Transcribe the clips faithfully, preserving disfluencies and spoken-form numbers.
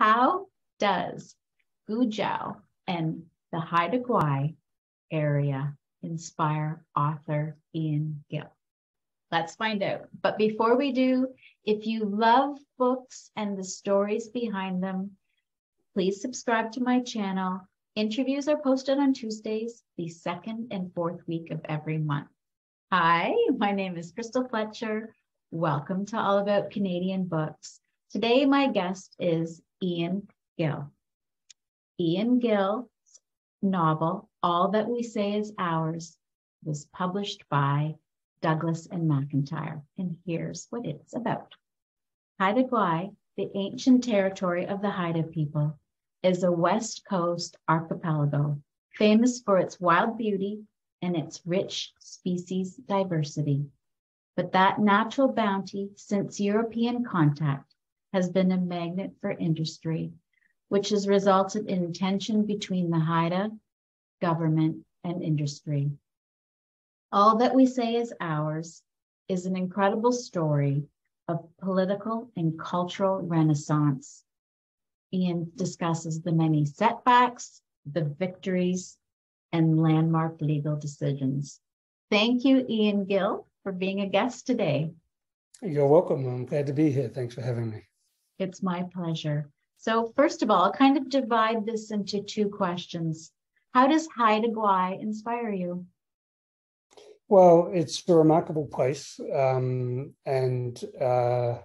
How does Guujaaw and the Haida Gwaii area inspire author Ian Gill? Let's find out. But before we do, if you love books and the stories behind them, please subscribe to my channel. Interviews are posted on Tuesdays, the second and fourth week of every month. Hi, my name is Crystal Fletcher. Welcome to All About Canadian Books. Today, my guest is Ian Gill. Ian Gill's novel, All That We Say is Ours, was published by Douglas and McIntyre, and here's what it's about. Haida Gwaii, the ancient territory of the Haida people, is a West Coast archipelago famous for its wild beauty and its rich species diversity. But that natural bounty, since European contact, has been a magnet for industry, which has resulted in tension between the Haida government and industry. All That We Say is Ours is an incredible story of political and cultural renaissance. Ian discusses the many setbacks, the victories, and landmark legal decisions. Thank you, Ian Gill, for being a guest today. You're welcome. I'm glad to be here. Thanks for having me. It's my pleasure. So first of all, I'll kind of divide this into two questions. How does Haida Gwaii inspire you? Well, it's a remarkable place, um, and uh,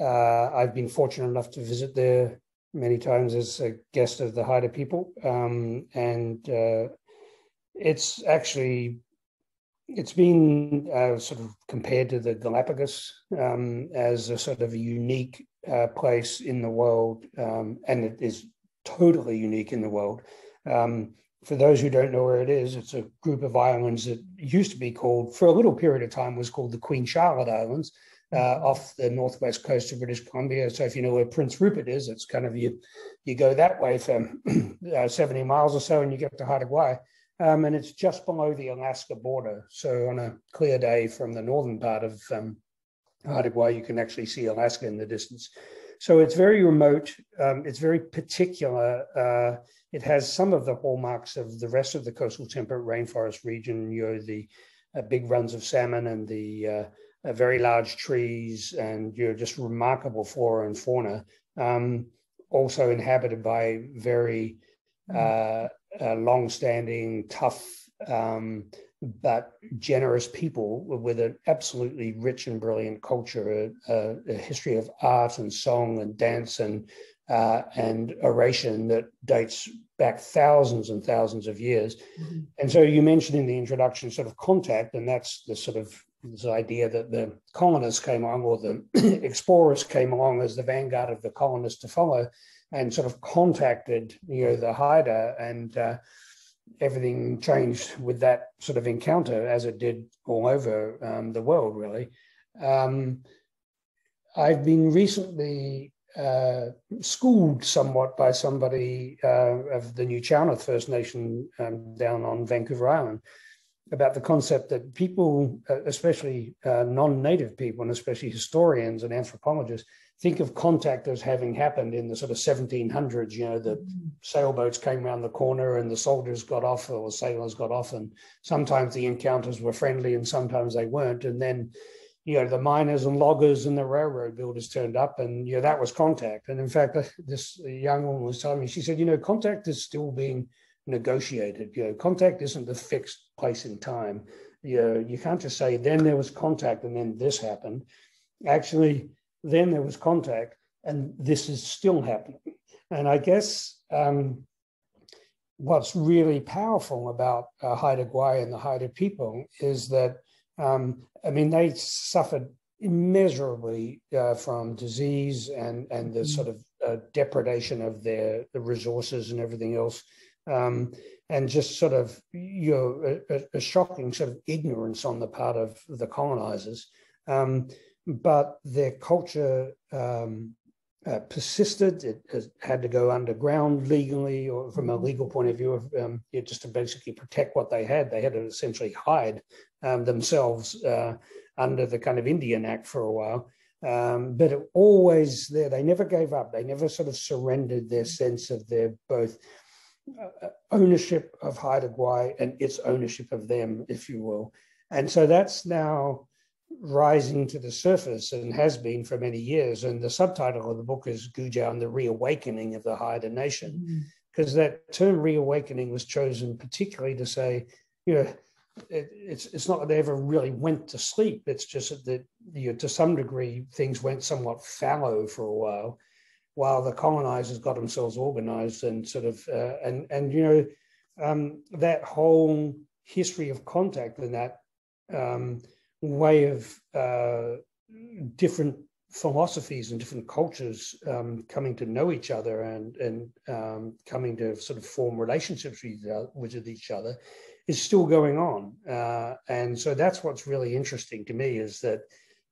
uh, I've been fortunate enough to visit there many times as a guest of the Haida people, um, and uh, it's actually, it's been uh, sort of compared to the Galapagos um, as a sort of a unique uh, place in the world, um, and it is totally unique in the world. Um, For those who don't know where it is, it's a group of islands that used to be called, for a little period of time, was called the Queen Charlotte Islands, uh, off the northwest coast of British Columbia. So if you know where Prince Rupert is, it's kind of, you you go that way for uh, seventy miles or so, and you get to Haida Gwaii. Um, and it's just below the Alaska border. So on a clear day from the northern part of um, Haida Gwaii, you can actually see Alaska in the distance. So it's very remote. Um, it's very particular. Uh, it has some of the hallmarks of the rest of the coastal temperate rainforest region. You know, the uh, big runs of salmon and the uh, uh, very large trees, and you know, just remarkable flora and fauna. Um, also inhabited by very uh, uh, long-standing, tough, um, but generous people with an absolutely rich and brilliant culture, a, a history of art and song and dance and uh, and oration that dates back thousands and thousands of years. Mm-hmm. And so you mentioned in the introduction sort of contact, and that's the sort of this idea that the colonists came along, or the explorers came along as the vanguard of the colonists to follow, and sort of contacted, you know, the Haida, and uh, everything changed with that sort of encounter, as it did all over um, the world, really. Um, I've been recently uh, schooled somewhat by somebody uh, of the New Chownath First Nation um, down on Vancouver Island about the concept that people, especially uh, non-native people, and especially historians and anthropologists, think of contact as having happened in the sort of seventeen hundreds, you know, the mm-hmm. sailboats came around the corner and the soldiers got off, or the sailors got off, and sometimes the encounters were friendly and sometimes they weren't. And then, you know, the miners and loggers and the railroad builders turned up, and, you know, that was contact. And in fact, this young woman was telling me, she said, you know, contact is still being negotiated. You know, contact isn't the fixed place in time. You know, you can't just say, then there was contact and then this happened. Actually, then there was contact, and this is still happening. And I guess um, what's really powerful about uh, Haida Gwaii and the Haida people is that, um, I mean, they suffered immeasurably uh, from disease and, and the sort of uh, depredation of their the resources and everything else. Um, and just sort of, you know, a, a shocking sort of ignorance on the part of the colonizers. Um, But their culture um, uh, persisted. It, it had to go underground legally, or from a legal point of view, of, um, it just to basically protect what they had. They had to essentially hide um, themselves uh, under the kind of Indian Act for a while. Um, but it always there, they never gave up. They never sort of surrendered their sense of their both uh, ownership of Haida Gwaii and its ownership of them, if you will. And so that's now rising to the surface and has been for many years. And the subtitle of the book is Guujaaw and the Reawakening of the Haida Nation, because mm-hmm. that term reawakening was chosen particularly to say, you know, It, it's it's not that they ever really went to sleep. It's just that, you know, to some degree, things went somewhat fallow for a while, while the colonizers got themselves organized and sort of uh, and and you know um, that whole history of contact and that um, way of uh, different philosophies and different cultures um, coming to know each other and and um, coming to sort of form relationships with each other is still going on. Uh, and so that's what's really interesting to me, is that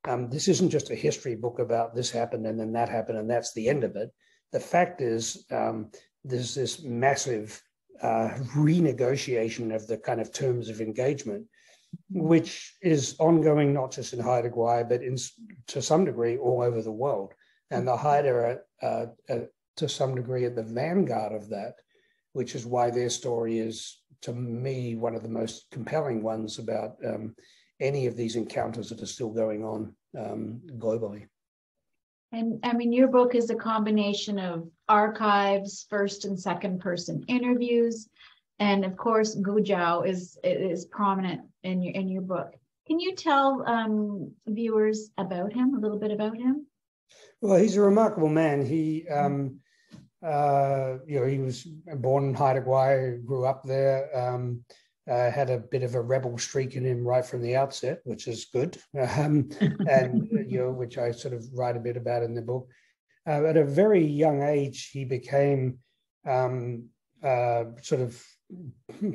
um, this isn't just a history book about this happened and then that happened and that's the end of it. The fact is um, there's this massive uh, renegotiation of the kind of terms of engagement, which is ongoing, not just in Haida Gwaii, but in, to some degree all over the world. And the Haida are, uh, are, to some degree, at the vanguard of that, which is why their story is, to me, one of the most compelling ones about um, any of these encounters that are still going on um, globally. And I mean, your book is a combination of archives, first and second person interviews, and of course, Guujaaw is is prominent in your in your book. Can you tell um, viewers about him, a little bit about him? Well, he's a remarkable man. He. Um, Uh, you know, he was born in Haida Gwaii, grew up there, um, uh, had a bit of a rebel streak in him right from the outset, which is good, um, and you know, which I sort of write a bit about in the book. Uh, at a very young age, he became um, uh, sort of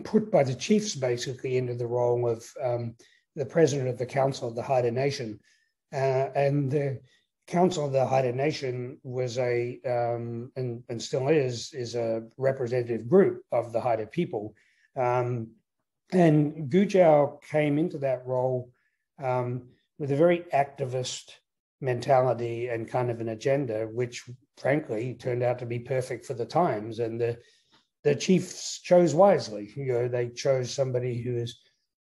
put by the chiefs basically into the role of um, the president of the Council of the Haida Nation, uh, and the Council of the Haida Nation was a, um, and, and still is, is a representative group of the Haida people. Um, and Guujaaw came into that role um, with a very activist mentality and kind of an agenda, which frankly turned out to be perfect for the times. And the, the chiefs chose wisely. You know, they chose somebody who is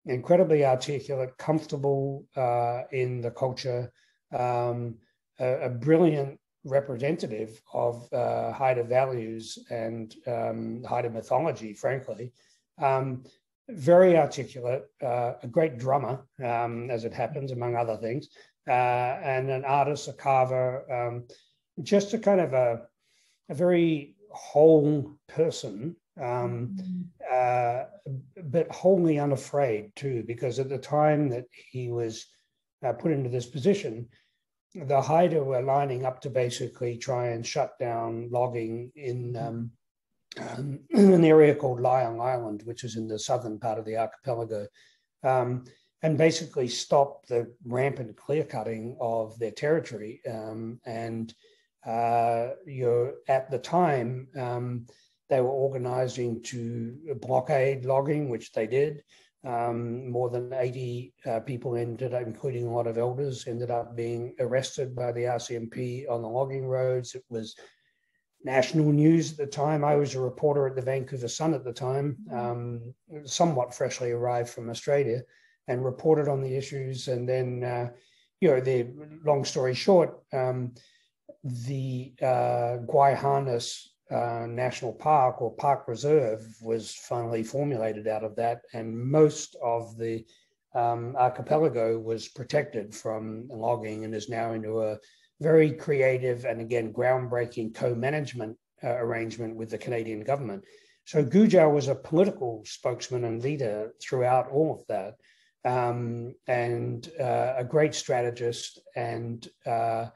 incredibly articulate, comfortable uh, in the culture, um, a brilliant representative of uh, Haida values and um, Haida mythology, frankly. Um, very articulate, uh, a great drummer, um, as it happens, among other things, uh, and an artist, a carver, um, just a kind of a, a very whole person, um, uh, but wholly unafraid too, because at the time that he was uh, put into this position, the Haida were lining up to basically try and shut down logging in, um, um, in an area called Lyell Island, which is in the southern part of the archipelago, um, and basically stop the rampant clear cutting of their territory. Um, and uh, you know, at the time, um, they were organizing to blockade logging, which they did. Um, more than eighty uh, people ended up, including a lot of elders, ended up being arrested by the R C M P on the logging roads. It was national news at the time. I was a reporter at the Vancouver Sun at the time, um, somewhat freshly arrived from Australia, and reported on the issues. And then, uh, you know, the long story short, um, the uh, Gwaii Haanas Uh, National Park or Park Reserve was finally formulated out of that, and most of the um, archipelago was protected from logging and is now into a very creative and again groundbreaking co-management uh, arrangement with the Canadian government. So Guujaaw was a political spokesman and leader throughout all of that, um, and uh, a great strategist, and uh,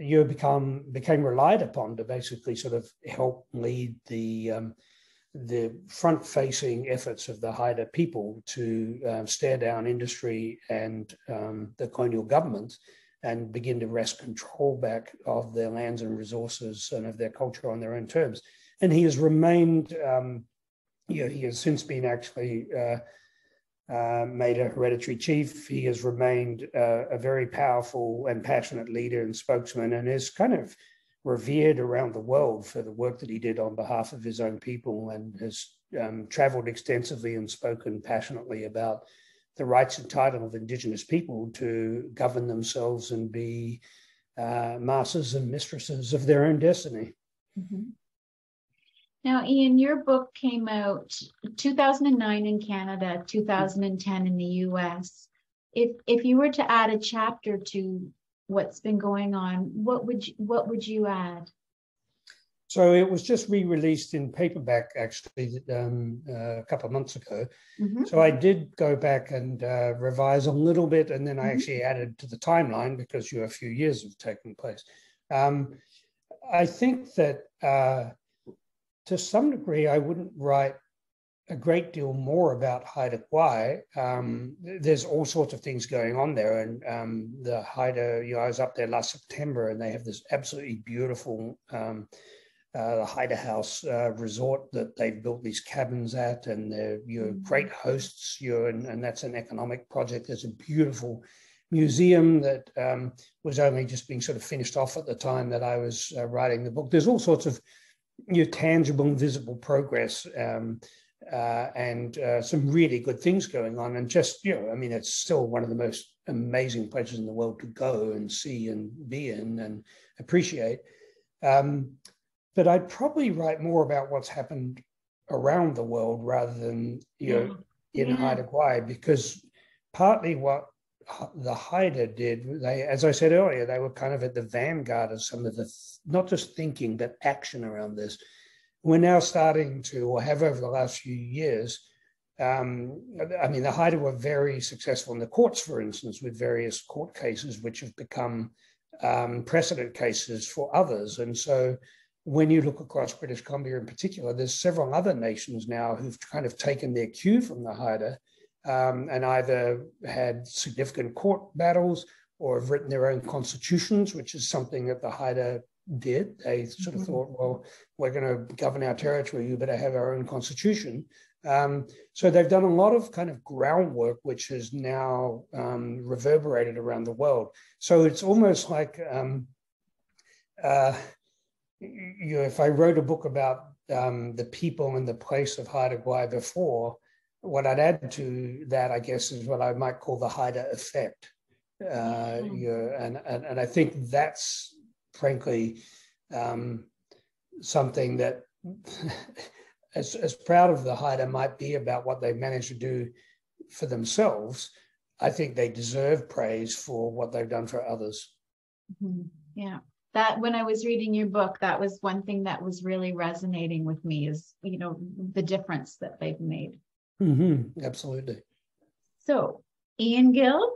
you become became relied upon to basically sort of help lead the um, the front-facing efforts of the Haida people to um, stare down industry and um, the colonial government and begin to wrest control back of their lands and resources and of their culture on their own terms. And he has remained, um, you know, he has since been actually uh, uh, made a hereditary chief. He has remained uh, a very powerful and passionate leader and spokesman, and is kind of revered around the world for the work that he did on behalf of his own people, and has um, traveled extensively and spoken passionately about the rights and title of Indigenous people to govern themselves and be uh, masters and mistresses of their own destiny. Mm-hmm. Now, Ian, your book came out two thousand nine in Canada, two thousand ten in the U S. If if you were to add a chapter to what's been going on, what would you, what would you add? So it was just re-released in paperback, actually, um, uh, a couple of months ago. Mm-hmm. So I did go back and uh, revise a little bit, and then I mm-hmm. actually added to the timeline because you know, a few years have taken place. Um, I think that uh, to some degree, I wouldn't write a great deal more about Haida Gwaii. Um, there's all sorts of things going on there. And um, the Haida, you know, I was up there last September, and they have this absolutely beautiful um, uh, the Haida House uh, resort that they've built these cabins at, and they're you know, great hosts, you know, and, and that's an economic project. There's a beautiful museum that um, was only just being sort of finished off at the time that I was uh, writing the book. There's all sorts of you know, tangible and visible progress, um, uh, and uh, some really good things going on. And just, you know, I mean, it's still one of the most amazing places in the world to go and see and be in and appreciate. Um, but I'd probably write more about what's happened around the world rather than, you yeah. know, in yeah. Haida Gwaii, because partly what the Haida did, they, as I said earlier, they were kind of at the vanguard of some of the, not just thinking, but action around this. We're now starting to, or have over the last few years, um, I mean, the Haida were very successful in the courts, for instance, with various court cases, which have become um, precedent cases for others. And so when you look across British Columbia in particular, there's several other nations now who've kind of taken their cue from the Haida, Um, and either had significant court battles or have written their own constitutions, which is something that the Haida did. They sort of mm-hmm. thought, well, we're going to govern our territory, we better have our own constitution. Um, so they've done a lot of kind of groundwork, which has now um, reverberated around the world. So it's almost like, um, uh, you know, if I wrote a book about um, the people and the place of Haida Gwaii before, what I'd add to that, I guess, is what I might call the Haida effect. Uh, you know, and, and, and I think that's, frankly, um, something that, as, as proud of the Haida might be about what they managed to do for themselves, I think they deserve praise for what they've done for others. Mm-hmm. Yeah. That when I was reading your book, that was one thing that was really resonating with me is, you know, the difference that they've made. Mm-hmm, absolutely. So, Ian Gill,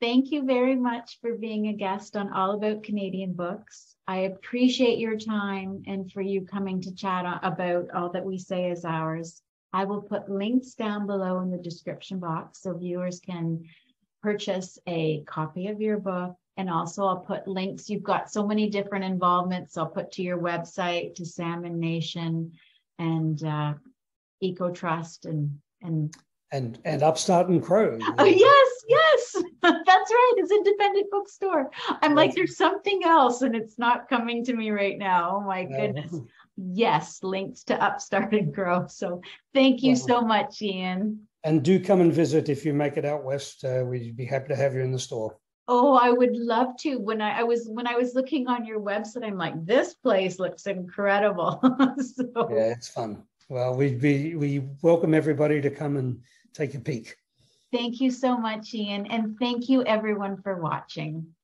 thank you very much for being a guest on All About Canadian Books. I appreciate your time and for you coming to chat about All That We Say Is Ours. I will put links down below in the description box so viewers can purchase a copy of your book. And also I'll put links. You've got so many different involvements. I'll put to your website, to Salmon Nation, and uh, EcoTrust and and and and Upstart and Crow. Oh yes, yes, that's right. It's independent bookstore. I'm like, there's something else, and it's not coming to me right now. Oh my goodness. No. Yes, links to Upstart and Crow. So thank you well, so much, Ian. And do come and visit if you make it out west. Uh, we'd be happy to have you in the store. Oh, I would love to. When I, I was when I was looking on your website, I'm like, this place looks incredible. So, yeah, it's fun. Well, we'd be, we welcome everybody to come and take a peek. Thank you so much, Ian. And thank you everyone for watching.